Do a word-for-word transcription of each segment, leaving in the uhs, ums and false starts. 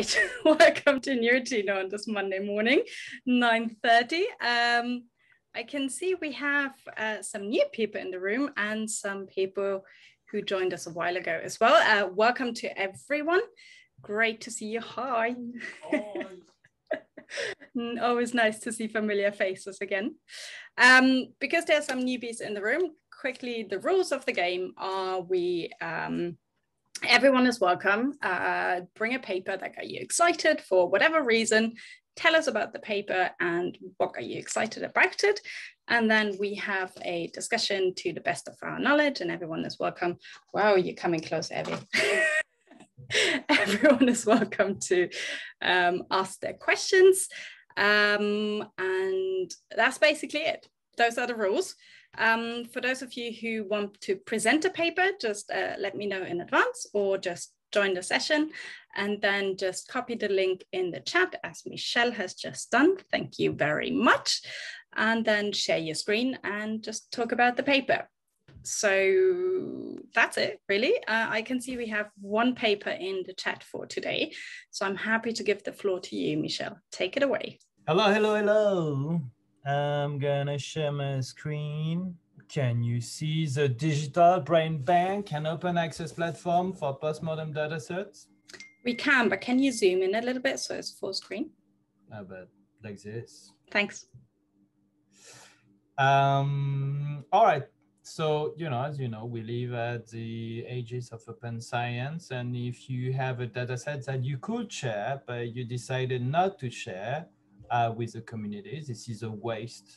right, welcome to Neuroccino on this Monday morning, nine thirty. Um, I can see we have uh, some new people in the room and some people who joined us a while ago as well. Uh, welcome to everyone. Great to see you. Hi. Hi. Always nice to see familiar faces again. Um, because there are some newbies in the room, quickly, the rules of the game are we... Um, Everyone is welcome. Uh, bring a paper that got you excited for whatever reason. Tell us about the paper and what got you excited about it. And then we have a discussion to the best of our knowledge, and everyone is welcome. Wow, you're coming close, Evie. Everyone is welcome to um, ask their questions. Um, and that's basically it. Those are the rules. Um, for those of you who want to present a paper, just uh, let me know in advance or just join the session and then just copy the link in the chat as Michelle has just done. Thank you very much. And then share your screen and just talk about the paper. So that's it, really. Uh, I can see we have one paper in the chat for today. So I'm happy to give the floor to you, Michelle. Take it away. Hello, hello, hello. I'm gonna share my screen. Can you see the Digital Brain Bank, an open access platform for postmodern datasets? We can, but can you zoom in a little bit so it's full screen? I bet, like this. Thanks. Um, all right. So, you know, as you know, we live at the ages of open science. And if you have a dataset that you could share, but you decided not to share, Uh, with the community. This is a waste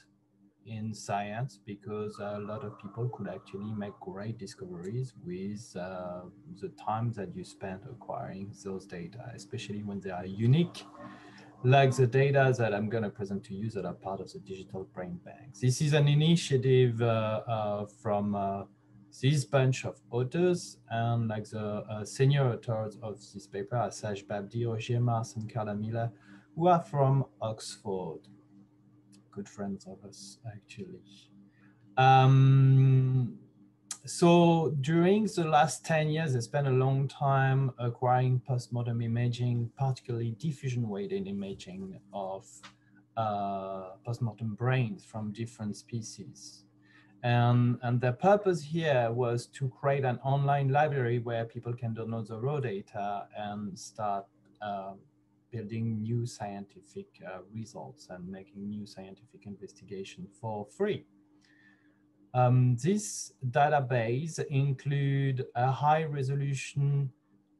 in science because a lot of people could actually make great discoveries with uh, the time that you spend acquiring those data, especially when they are unique, like the data that I'm going to present to you that are part of the Digital Brain Bank. This is an initiative uh, uh, from uh, this bunch of authors, and like the uh, senior authors of this paper are Saad Jbabdi, Rogier Goemans, and Karla Miller, who are from Oxford, good friends of us, actually. Um, so during the last ten years, I spent a long time acquiring postmodern imaging, particularly diffusion-weighted imaging of uh, postmodern brains from different species. And, and the purpose here was to create an online library where people can download the raw data and start um, building new scientific uh, results and making new scientific investigation for free. Um, this database include a high resolution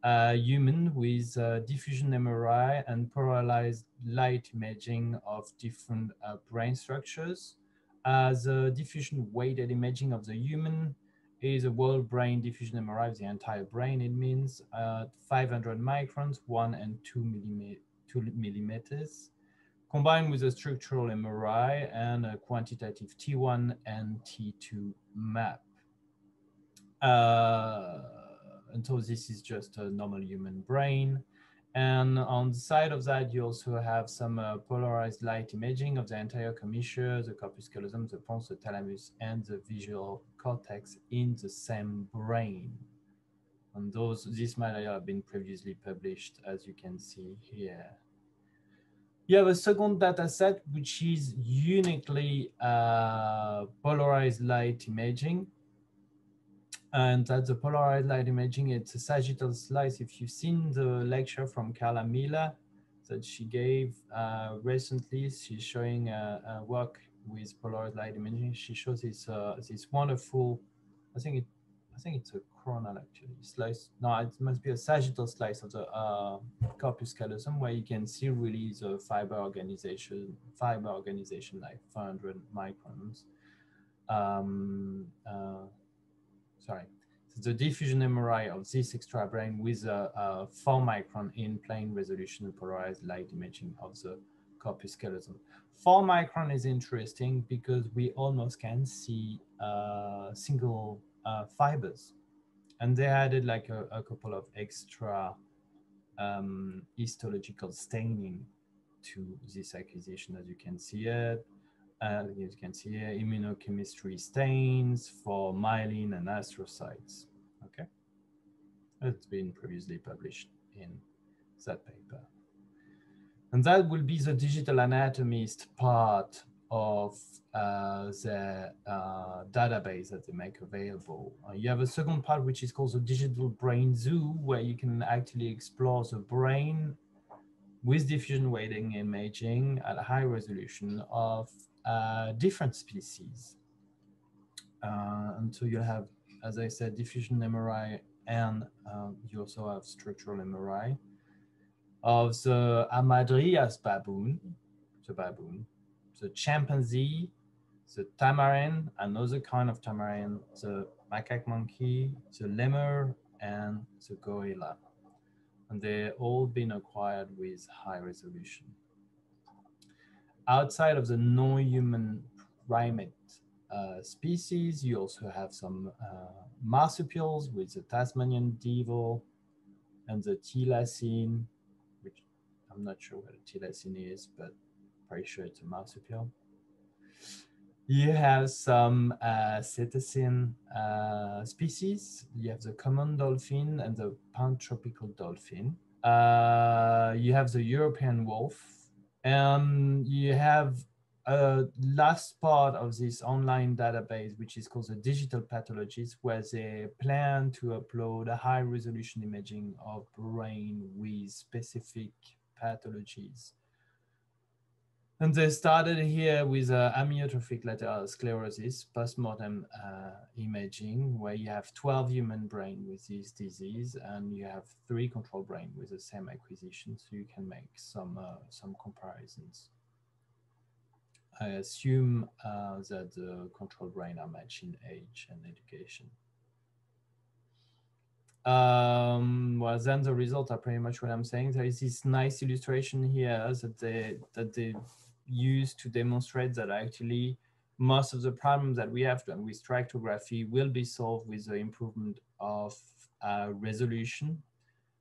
uh, human with uh, diffusion M R I and polarized light imaging of different uh, brain structures. Uh, the diffusion weighted imaging of the human is a whole brain diffusion M R I of the entire brain. It means uh, five hundred microns, one and two, millimet two millimeters, combined with a structural M R I and a quantitative T one and T two map. Uh, and so this is just a normal human brain. And on the side of that, you also have some uh, polarized light imaging of the entire commissure, the corpus callosum, the pons, the thalamus, and the visual cortex in the same brain. And those, this material have been previously published, as you can see here. You have a second data set, which is uniquely uh, polarized light imaging. And that's the polarized light imaging. It's a sagittal slice. If you've seen the lecture from Karla Miller that she gave uh, recently, she's showing a, a work with polarized light imaging. She shows this uh, this wonderful, I think it, I think it's a coronal actually slice. No, it must be a sagittal slice of the uh, corpus callosum where you can see really the fiber organization, fiber organization like four hundred microns. Um, uh, Sorry, so the diffusion M R I of this extra brain with a, a four micron in plane resolution polarized light imaging of the corpus callosum. Four micron is interesting because we almost can see uh, single uh, fibers, and they added like a, a couple of extra um, histological staining to this acquisition, as you can see it. Uh, you can see here, immunochemistry stains for myelin and astrocytes. Okay, it's been previously published in that paper. And that will be the digital anatomist part of uh, the uh, database that they make available. Uh, you have a second part, which is called the Digital Brain Zoo, where you can actually explore the brain with diffusion weighting imaging at high resolution of uh, different species. Uh, and so you have, as I said, diffusion M R I, and uh, you also have structural M R I of the Amadrias baboon, the baboon, the chimpanzee, the tamarin, another kind of tamarin, the macaque monkey, the lemur, and the gorilla. And they've all been acquired with high resolution. Outside of the non-human primate uh, species, you also have some uh, marsupials with the Tasmanian devil and the thylacine, which I'm not sure what a thylacine is, but pretty sure it's a marsupial. You have some uh, cetacean uh, species. You have the common dolphin and the pan-tropical dolphin. Uh, you have the European wolf. And you have a last part of this online database, which is called the Digital Pathologies, where they plan to upload a high-resolution imaging of brain with specific pathologies. And they started here with uh, amyotrophic lateral sclerosis, postmortem uh, imaging, where you have twelve human brain with this disease, and you have three control brain with the same acquisition, so you can make some, uh, some comparisons. I assume uh, that the control brain are matching age and education. Um, well, then the results are pretty much what I'm saying. There is this nice illustration here that they, that they use to demonstrate that actually most of the problems that we have done with stratigraphy will be solved with the improvement of uh, resolution.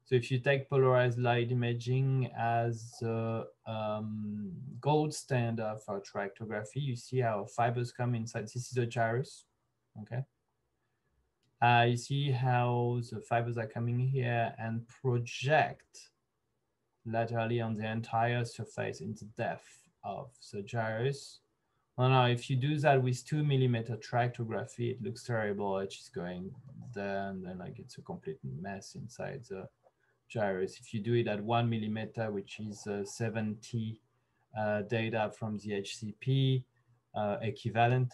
So if you take polarized light imaging as the um, gold standard for stratigraphy, you see how fibers come inside. This is a gyrus, okay? Uh, you see how the fibers are coming here and project laterally on the entire surface into depth of the gyrus. Well, now, if you do that with two millimeter tractography, it looks terrible. It's just going there, and then like it's a complete mess inside the gyrus. If you do it at one millimeter, which is uh, seven T uh, data from the H C P uh, equivalent,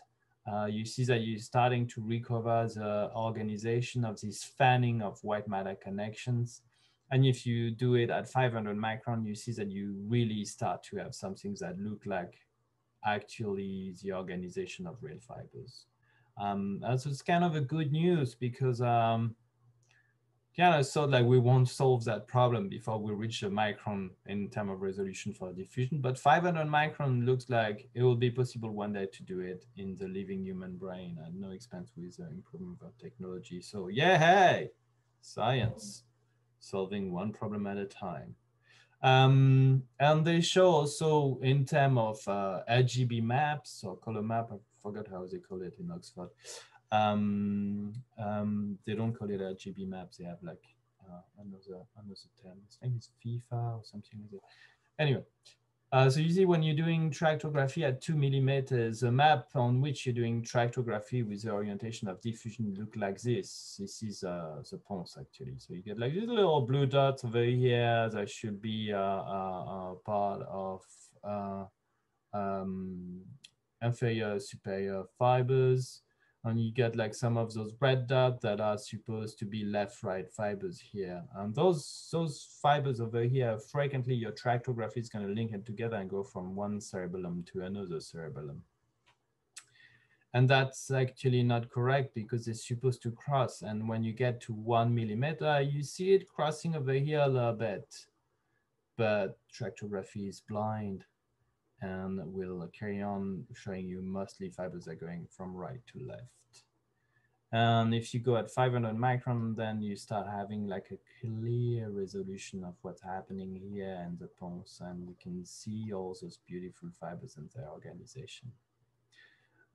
Uh, you see that you're starting to recover the organization of this fanning of white matter connections. And if you do it at five hundred micron, you see that you really start to have something that look like actually the organization of real fibers. Um, and so it's kind of a good news because um, kind of thought like we won't solve that problem before we reach a micron in terms of resolution for diffusion, but five hundred micron looks like it will be possible one day to do it in the living human brain at no expense with the improvement of technology. So yeah, hey, science, solving one problem at a time. Um, and they show also in terms of uh, R G B maps or color map, I forgot how they call it in Oxford. Um, um, they don't call it R G B maps. They have like uh, another another term. I think it's FIFA or something like that. Anyway, uh, so you see when you're doing tractography at two millimeters, a map on which you're doing tractography with the orientation of diffusion look like this. This is uh, the pons actually. So you get like these little blue dots over here that should be uh, uh, uh, part of uh, um, inferior superior fibers. And you get like some of those red dots that are supposed to be left-right fibers here. And those, those fibers over here, frequently your tractography is going to link it together and go from one cerebellum to another cerebellum. And that's actually not correct because it's supposed to cross. And when you get to one millimeter, you see it crossing over here a little bit. But tractography is blind and we'll carry on showing you mostly fibers that are going from right to left. And if you go at five hundred micron, then you start having like a clear resolution of what's happening here and the pons, and we can see all those beautiful fibers and their organization.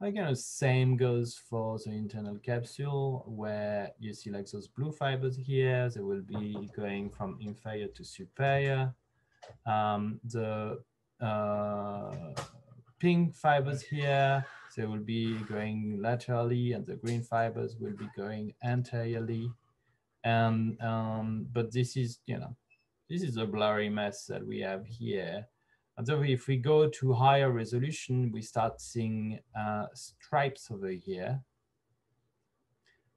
Again, the same goes for the internal capsule, where you see like those blue fibers here, they will be going from inferior to superior. um, the uh, pink fibers here, they will be going laterally, and the green fibers will be going anteriorly. And um, but this is, you know, this is a blurry mess that we have here. And so if we go to higher resolution, we start seeing uh, stripes over here.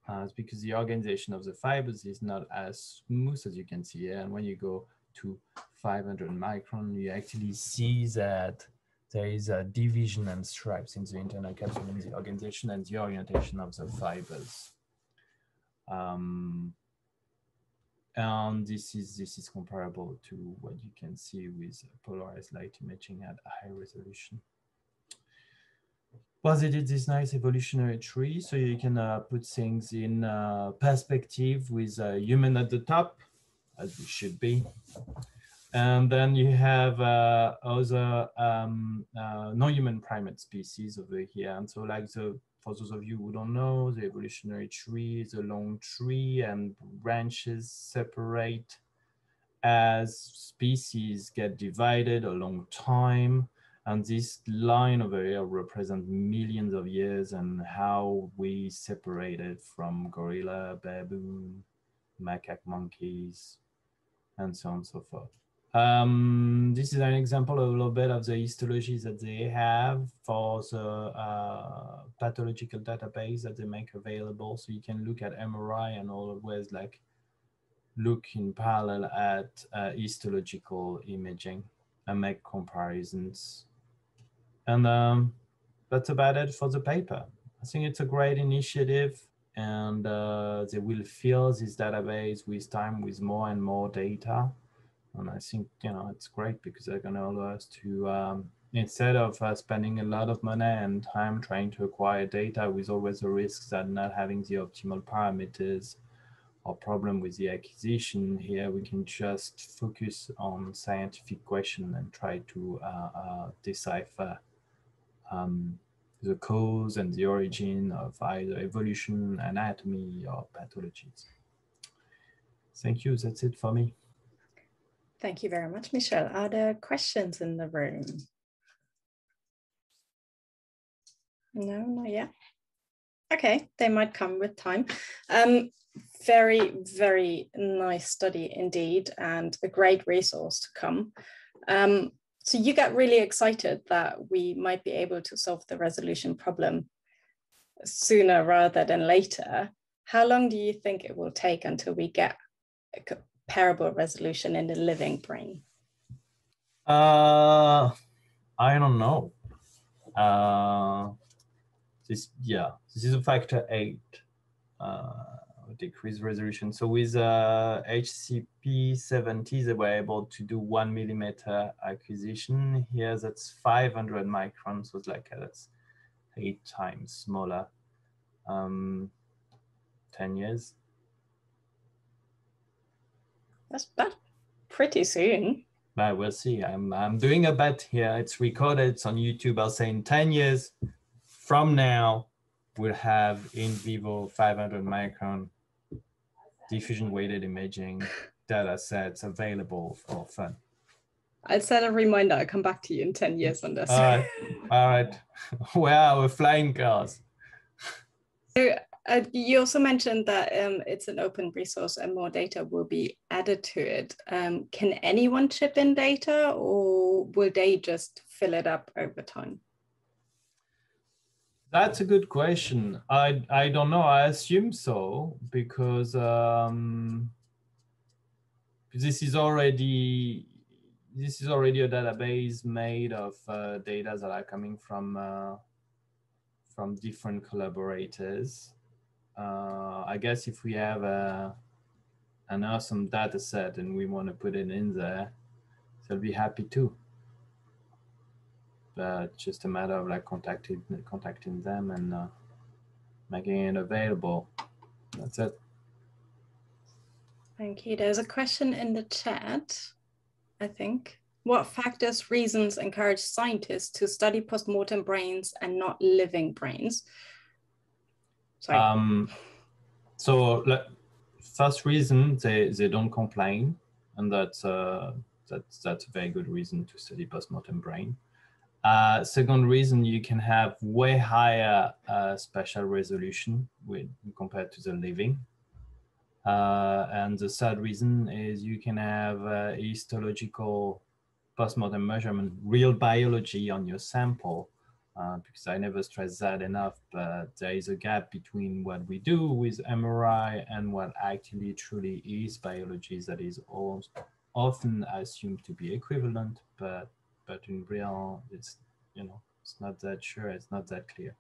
Uh, it's because the organization of the fibers is not as smooth as you can see here. And when you go to five hundred micron, you actually see that there is a division and stripes in the internal capsule in the organization and the orientation of the fibers. Um, and this is, this is comparable to what you can see with polarized light imaging at a high resolution. Well, they did this nice evolutionary tree, so you can uh, put things in uh, perspective with a human at the top, as we should be. And then you have uh, other um, uh, non-human primate species over here. And so like the, for those of you who don't know, the evolutionary tree is a long tree and branches separate as species get divided a long time. And this line over here represents millions of years and how we separated from gorilla, baboon, macaque monkeys, and so on and so forth. Um, this is an example of a little bit of the histologies that they have for the uh, pathological database that they make available. So you can look at M R I and always like look in parallel at uh, histological imaging and make comparisons. And um, that's about it for the paper. I think it's a great initiative, and uh, they will fill this database with time with more and more data. And I think, you know, it's great because they're going to allow us to, um, instead of uh, spending a lot of money and time trying to acquire data with always the risks that not having the optimal parameters or problem with the acquisition, here we can just focus on scientific question and try to uh, uh, decipher um, the cause and the origin of either evolution, anatomy, or pathologies. Thank you. That's it for me. Thank you very much, Michel. Are there questions in the room? No, not yet. Okay, they might come with time. Um, very, very nice study indeed, and a great resource to come. Um, so you got really excited that we might be able to solve the resolution problem sooner rather than later. How long do you think it will take until we get a comparable resolution in the living brain? Uh, I don't know. Uh, this, yeah, this is a factor eight. Uh, decreased resolution. So with uh, H C P seventy, they were able to do one millimeter acquisition. Here, that's five hundred microns, so it's like uh, that's eight times smaller. Um, ten years. That's bad. Pretty soon. But we'll see. I'm I'm doing a bet here. It's recorded. It's on YouTube. I'll say in ten years from now, we'll have in vivo five hundred micron diffusion weighted imaging data sets available for fun. I'll set a reminder. I'll come back to you in ten years on this. All right. All right. Where are our flying cars? So uh, you also mentioned that um, it's an open resource and more data will be added to it. Um, can anyone chip in data, or will they just fill it up over time? That's a good question. I, I don't know. I assume so, because um, this is already this is already a database made of uh, data that are coming from uh, from different collaborators. Uh, I guess if we have a, an awesome data set and we want to put it in there, they'll be happy too. Uh, just a matter of like contacting contacting them and uh, making it available. That's it. Thank you. There's a question in the chat, I think. What factors, reasons encourage scientists to study postmortem brains and not living brains? Sorry. Um, so, like, first reason, they, they don't complain, and that's uh, that's, that's a very good reason to study postmortem brain. Uh, second reason, you can have way higher uh, spatial resolution with, compared to the living. Uh, and the third reason is you can have uh, histological postmortem measurement, real biology on your sample, uh, because I never stress that enough, but there is a gap between what we do with M R I and what actually truly is biology that is almost often assumed to be equivalent, but but in real, it's, you know, it's not that sure, it's not that clear.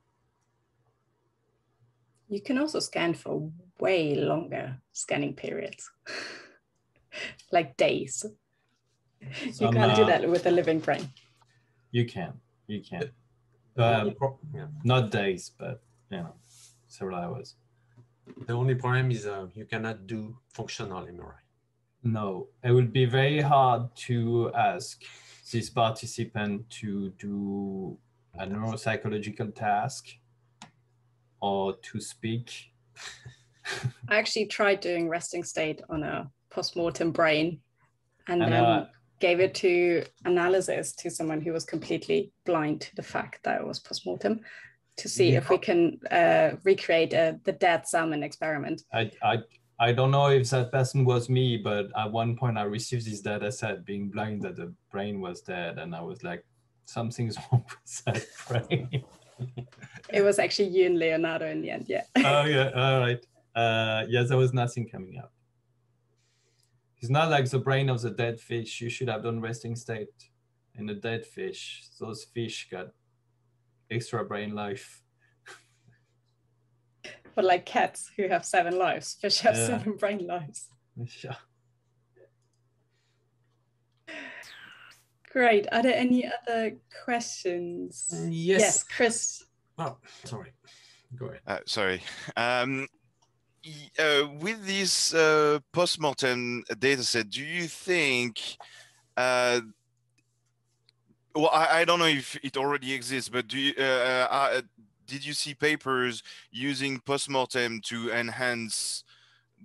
You can also scan for way longer scanning periods, like days. Some, you can't uh, do that with a living brain. You can, you can. Uh, yeah. Not days, but, you know, several hours. The only problem is uh, you cannot do functional M R I. No, it would be very hard to ask this participant to do a neuropsychological task or to speak. I actually tried doing resting state on a postmortem brain and, and then uh, gave it to analysis to someone who was completely blind to the fact that it was postmortem to see yeah. if we can uh, recreate uh, the dead salmon experiment. I, I, I don't know if that person was me, but at one point I received this data set being blind that the brain was dead, and I was like, something's wrong with that brain. It was actually you and Leonardo in the end, yeah. Oh, yeah, all right. Uh, yeah, there was nothing coming up. It's not like the brain of the dead fish. You should have done resting state in the dead fish. Those fish got extra brain life. But like cats who have seven lives, fish have yeah. seven brain lives. Yeah. Great. Are there any other questions? Yes. Yes, Chris. Oh, sorry. Go ahead. Uh, sorry. Um, uh, with this uh, postmortem data set, do you think... Uh, well, I, I don't know if it already exists, but do you... Uh, uh, Did you see papers using postmortem to enhance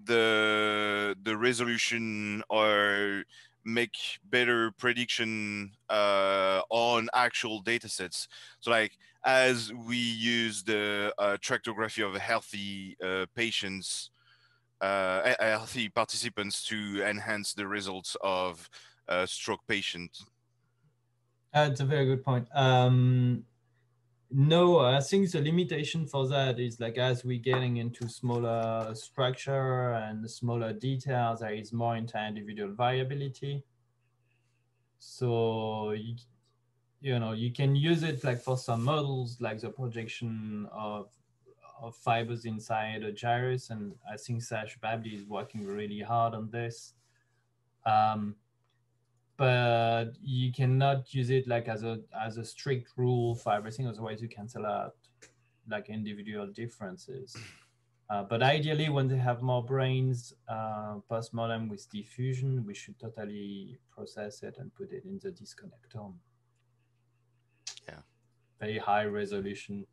the the resolution or make better prediction uh, on actual data sets? So, like, as we use the uh, tractography of healthy uh, patients, uh, healthy participants to enhance the results of a stroke patient? Uh, that's a very good point. Um... No, I think the limitation for that is, like, as we're getting into smaller structure and smaller details, there is more inter-individual variability. So, you, you know, you can use it like for some models, like the projection of, of fibers inside a gyrus. And I think Saad Jbabdi is working really hard on this. Um, But you cannot use it like as a as a strict rule for everything. Otherwise, you cancel out like individual differences. Uh, but ideally, when they have more brains, uh, postmortem with diffusion, we should totally process it and put it in the disconnectome. Yeah. Very high resolution.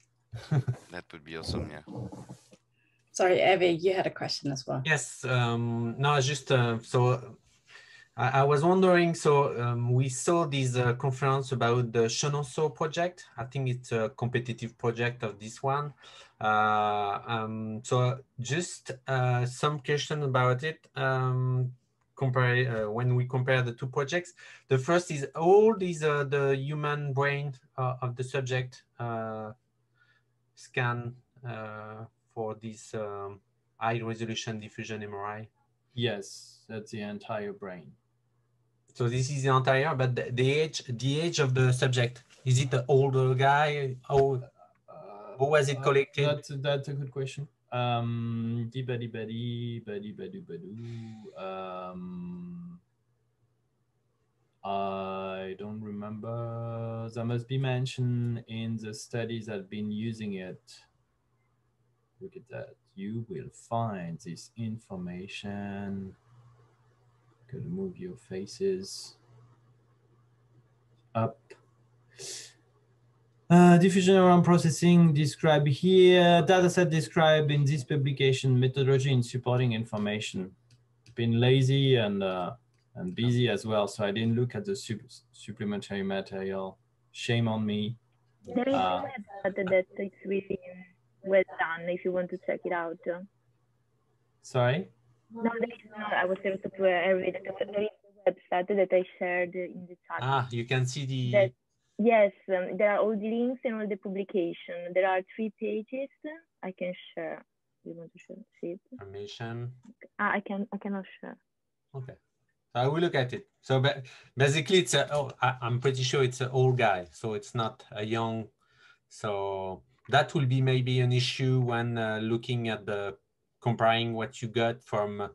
That would be awesome. Yeah. Sorry, Evie, you had a question as well. Yes. Um, no, just uh, so. I was wondering, so um, we saw this uh, conference about the Chenonceau project. I think it's a competitive project of this one. Uh, um, so just uh, some question about it. Um, compare uh, when we compare the two projects. The first is all these uh, the human brain uh, of the subject uh, scan uh, for this um, high resolution diffusion M R I. Yes, that's the entire brain. So this is the entire, but the, the age, the age of the subject. Is it the older guy? How, how was it collected? Uh, that's, that's a good question. Um, um, I don't remember. There must be mention in the studies that have been using it. Look at that. You will find this information. Could move your faces up. Uh, diffusion around processing described here. Dataset described in this publication. Methodology in supporting information. Been lazy and uh, and busy as well. So I didn't look at the sup supplementary material. Shame on me. There is uh, a method that it's really well done if you want to check it out. Sorry? No, there is not. I was able to uh, read it. There is a website that I shared in the chat. Ah, you can see the... That, yes, um, there are all the links and all the publications. There are three pages I can share. You want to share it? Permission. Ah, I, can, I cannot share. Okay. So I will look at it. So basically, it's a, oh, I, I'm pretty sure it's an old guy. So it's not a young. So that will be maybe an issue when uh, looking at the comparing what you got from.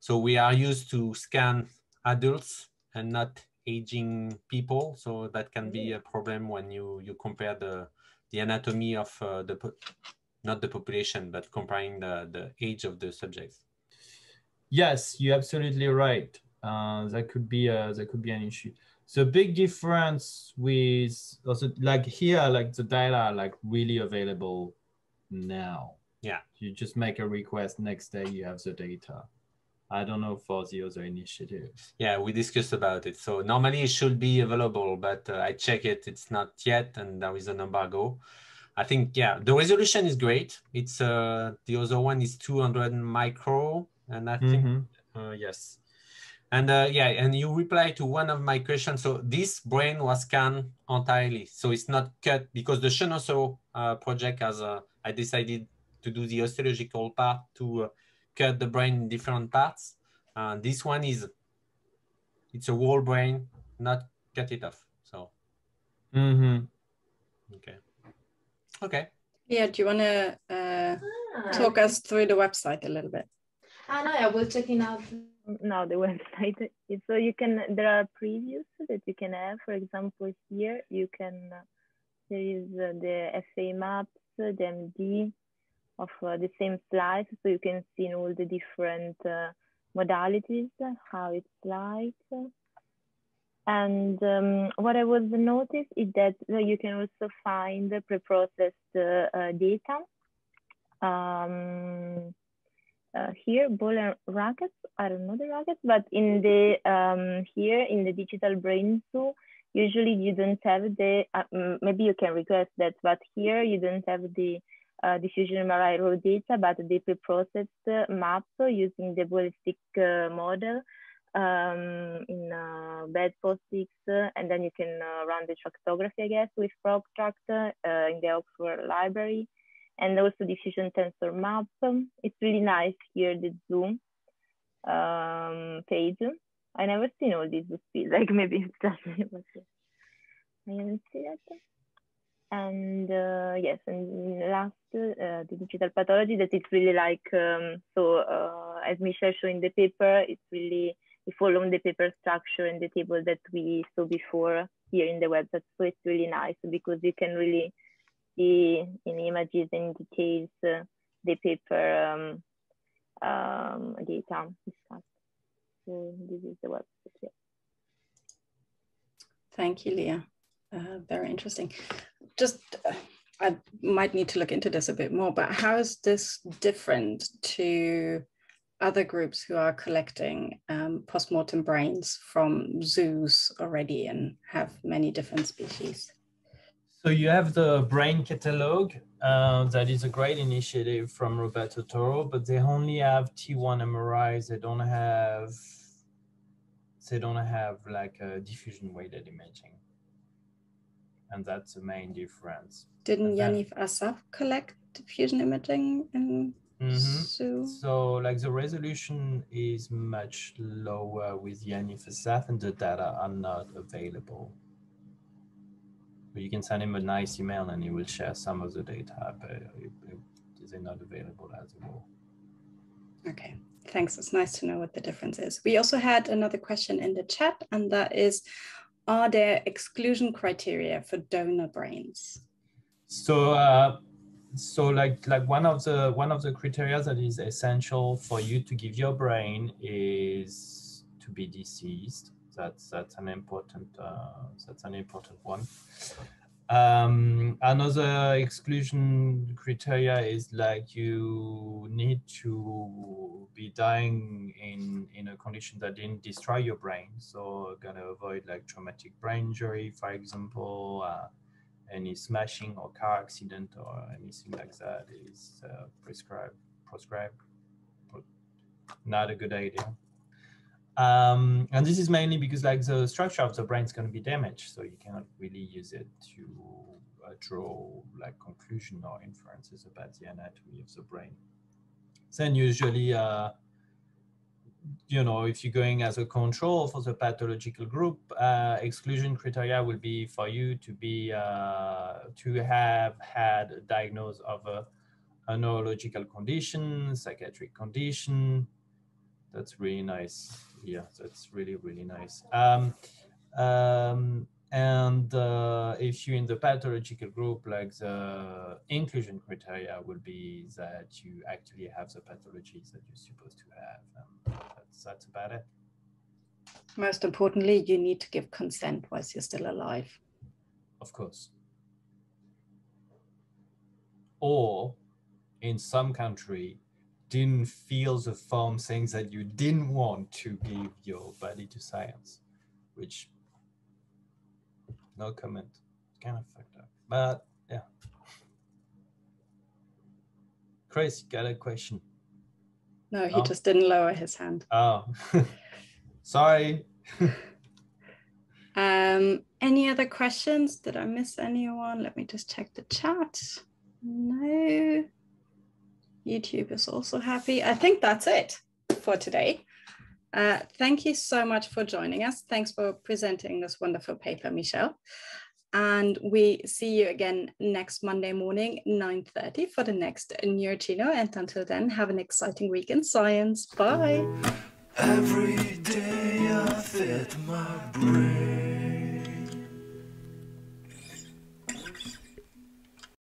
So we are used to scan adults and not aging people. So that can be a problem when you, you compare the, the anatomy of uh, the, not the population, but comparing the, the age of the subjects. Yes, you're absolutely right. Uh, that could be a, that could be an issue. So big difference with also like here, like the data are like really available now. Yeah, you just make a request. Next day you have the data. I don't know for the other initiative. Yeah, we discussed about it. So normally it should be available, but uh, I check it. It's not yet, and there is an embargo. I think yeah, the resolution is great. It's uh, the other one is two hundred micro, and I think mm-hmm. uh, yes. And uh, yeah, and you reply to one of my questions. So this brain was scanned entirely. So it's not cut because the Shenoso uh, project has, uh, I decided to do the osteological part to uh, cut the brain in different parts. Uh, this one is, it's a whole brain, not cut it off, so. Mm-hmm. Okay. Okay. Yeah, do you wanna uh, ah. talk us through the website a little bit? I know, I will check it out. No, the website. So you can, there are previews that you can have. For example, here you can, there is the F A maps, the M D of the same slides. So you can see in all the different uh, modalities, how it's like. And um, what I was noticed is that you can also find the preprocessed uh, data. Um, Uh, here, ball and rackets, I don't know the rackets, but in the, um, here in the digital brain zoo, usually you don't have the, uh, maybe you can request that, but here you don't have the uh, diffusion M R I raw data, but the pre-processed uh, map using the ballistic uh, model um, in uh, bedpostx, uh, and then you can uh, run the tractography, I guess, with ProbTract uh, in the Oxford Library. And also diffusion tensor map. It's really nice here, the Zoom um, page. I never seen all this before. Like maybe it's just me, but I haven't seen that. And uh, yes, and last, uh, the digital pathology that it's really like, um, so uh, as Michelle showed in the paper, it's really, we follow the paper structure and the table that we saw before here in the website. So it's really nice because you can really see in images and details uh, the paper um, um, data. So this is the website. Yeah. Thank you, Leah. Uh, very interesting. Just, uh, I might need to look into this a bit more, but how is this different to other groups who are collecting um, postmortem brains from zoos already and have many different species? So you have the Brain Catalogue, uh, that is a great initiative from Roberto Toro, but they only have T one M R Is. They don't have, they don't have like a diffusion weighted imaging. And that's the main difference. Didn't then, Yaniv Asaf collect diffusion imaging in mm-hmm. zoo? So like the resolution is much lower with Yaniv Asaf and the data are not available. But you can send him a nice email and he will share some of the data, but it, it is not available as well. Okay, thanks. It's nice to know what the difference is. We also had another question in the chat, and that is, are there exclusion criteria for donor brains? So, uh, so like like one of the one of the criteria that is essential for you to give your brain is to be deceased. That's that's an important uh, that's an important one. Um, another exclusion criteria is like you need to be dying in, in a condition that didn't destroy your brain. So gonna avoid like traumatic brain injury, for example, uh, any smashing or car accident or anything like that is uh, prescribed, proscribed, not a good idea. Um, and this is mainly because like the structure of the brain is going to be damaged, so you cannot really use it to uh, draw like conclusion or inferences about the anatomy of the brain. Then usually, uh, you know, if you're going as a control for the pathological group, uh, exclusion criteria will be for you to be uh, to have had a diagnosis of a, a neurological condition, psychiatric condition. That's really nice. Yeah, that's really, really nice. Um, um, and uh, if you're in the pathological group, like the inclusion criteria will be that you actually have the pathologies that you're supposed to have. Um, that's, that's about it. Most importantly, you need to give consent whilst you're still alive. Of course. Or in some country, didn't feel the form saying that you didn't want to give your body to science, which no comment, kind of fucked up, but yeah. Chris, got a question? No, he oh. just didn't lower his hand. Oh, sorry. um, any other questions? Did I miss anyone? Let me just check the chat. No. YouTube is also happy. I think that's it for today. Uh, thank you so much for joining us. Thanks for presenting this wonderful paper, Michelle. And we see you again next Monday morning, nine thirty for the next Neuroccino. And until then, have an exciting week in science. Bye. Every day I fed my brain.